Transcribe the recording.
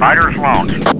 Fighters launched.